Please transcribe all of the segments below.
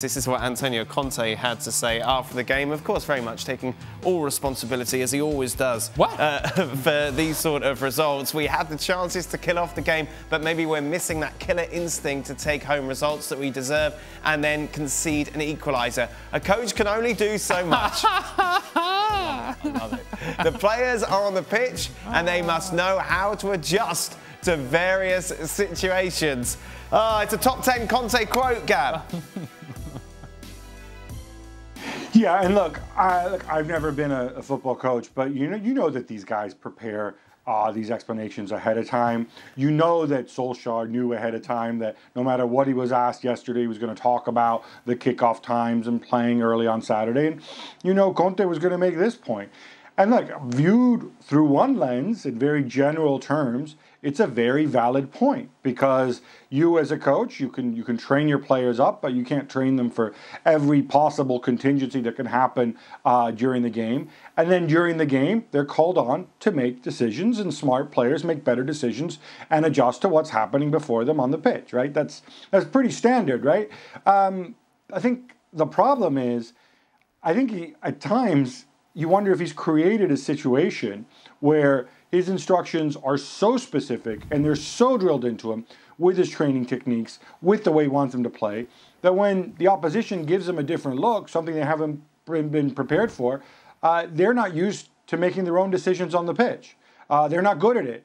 This is what Antonio Conte had to say after the game, of course very much taking all responsibility, as he always does, for these sort of results. We had the chances to kill off the game, but maybe we're missing that killer instinct to take home results that we deserve and then concede an equaliser. A coach can only do so much. I love it. The players are on the pitch and they must know how to adjust to various situations. It's a top 10 Conte quote, Gab. Yeah, and look, I've never been a football coach, but you know that these guys prepare these explanations ahead of time. You know that Solskjaer knew ahead of time that no matter what he was asked yesterday, he was going to talk about the kickoff times and playing early on Saturday. And you know Conte was going to make this point. And look, viewed through one lens in very general terms, it's a very valid point, because you as a coach, you can train your players up, but you can't train them for every possible contingency that can happen during the game. And then during the game, they're called on to make decisions, and smart players make better decisions and adjust to what's happening before them on the pitch, right? That's pretty standard, right? I think the problem is, at times, you wonder if he's created a situation where his instructions are so specific and they're so drilled into him with his training techniques, with the way he wants him to play, that when the opposition gives him a different look, something they haven't been prepared for, they're not used to making their own decisions on the pitch. They're not good at it.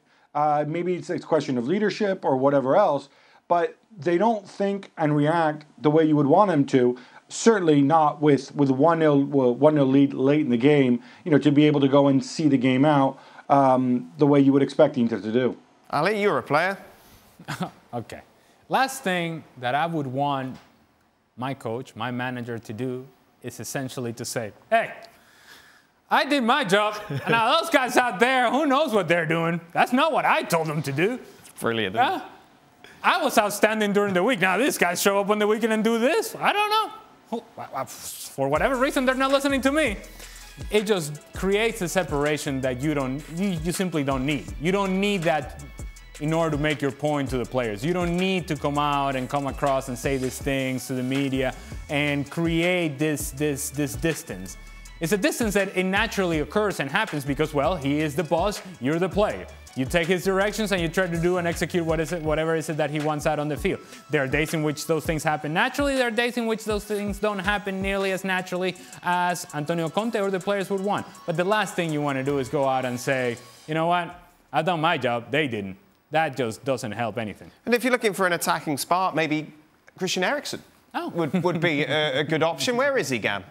Maybe it's a question of leadership or whatever else, but they don't think and react the way you would want them to. Certainly not with 1-0 lead late in the game, you know, to be able to go and see the game out the way you would expect Inter to do. Ali, you're a player. Okay. Last thing that I would want my coach, my manager to do is essentially to say, hey, I did my job. And now those guys out there, who knows what they're doing? That's not what I told them to do. Brilliant. Yeah? I was outstanding during the week. Now these guys show up on the weekend and do this. I don't know. For whatever reason, they're not listening to me. It just creates a separation that you simply don't need. You don't need that in order to make your point to the players. You don't need to come out and come across and say these things to the media and create this distance. It's a distance that it naturally occurs and happens because, well, he is the boss, you're the player. You take his directions and you try to do and execute whatever it is that he wants out on the field. There are days in which those things happen naturally. There are days in which those things don't happen nearly as naturally as Antonio Conte or the players would want. But the last thing you want to do is go out and say, you know what, I've done my job, they didn't. That just doesn't help anything. And if you're looking for an attacking spark, maybe Christian Eriksen would be a good option. Where is he, Gab?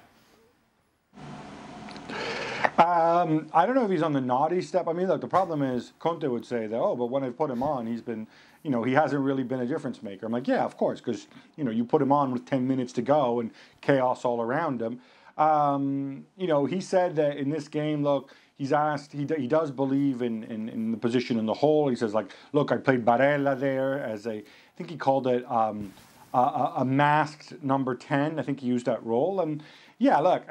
I don't know if he's on the naughty step. I mean, look, the problem is Conte would say that, oh, but when I've put him on, he's been, you know, he hasn't really been a difference maker. I'm like, yeah, of course, because, you know, you put him on with 10 minutes to go and chaos all around him. You know, he said that in this game, look, he's asked, he does believe in the position in the whole. He says, like, look, I played Barella there as a, I think he called it a masked number 10. I think he used that role. And yeah, look,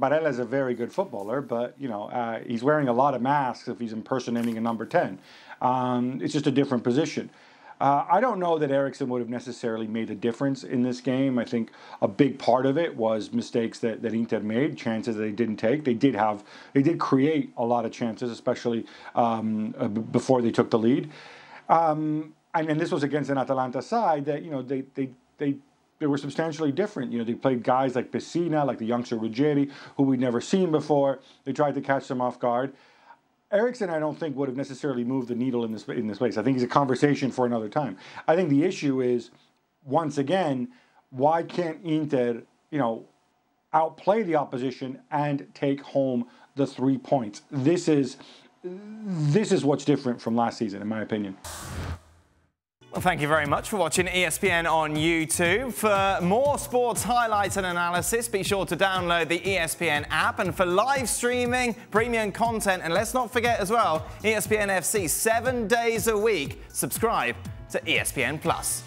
Barella's a very good footballer, but, you know, he's wearing a lot of masks if he's impersonating a number 10. It's just a different position. I don't know that Eriksen would have necessarily made a difference in this game. I think a big part of it was mistakes that Inter made, chances that they didn't take. They did create a lot of chances, especially before they took the lead. And this was against an Atalanta side that, you know, they were substantially different. You know, they played guys like Pessina, like the youngster Ruggeri, who we'd never seen before. They tried to catch them off guard. Eriksen, I don't think, would have necessarily moved the needle in this place. I think he's a conversation for another time. I think the issue is, once again, why can't Inter, you know, outplay the opposition and take home the 3 points? This is what's different from last season, in my opinion. Well, thank you very much for watching ESPN on YouTube. For more sports highlights and analysis, be sure to download the ESPN app. And for live streaming, premium content, and let's not forget as well, ESPN FC 7 days a week. Subscribe to ESPN+.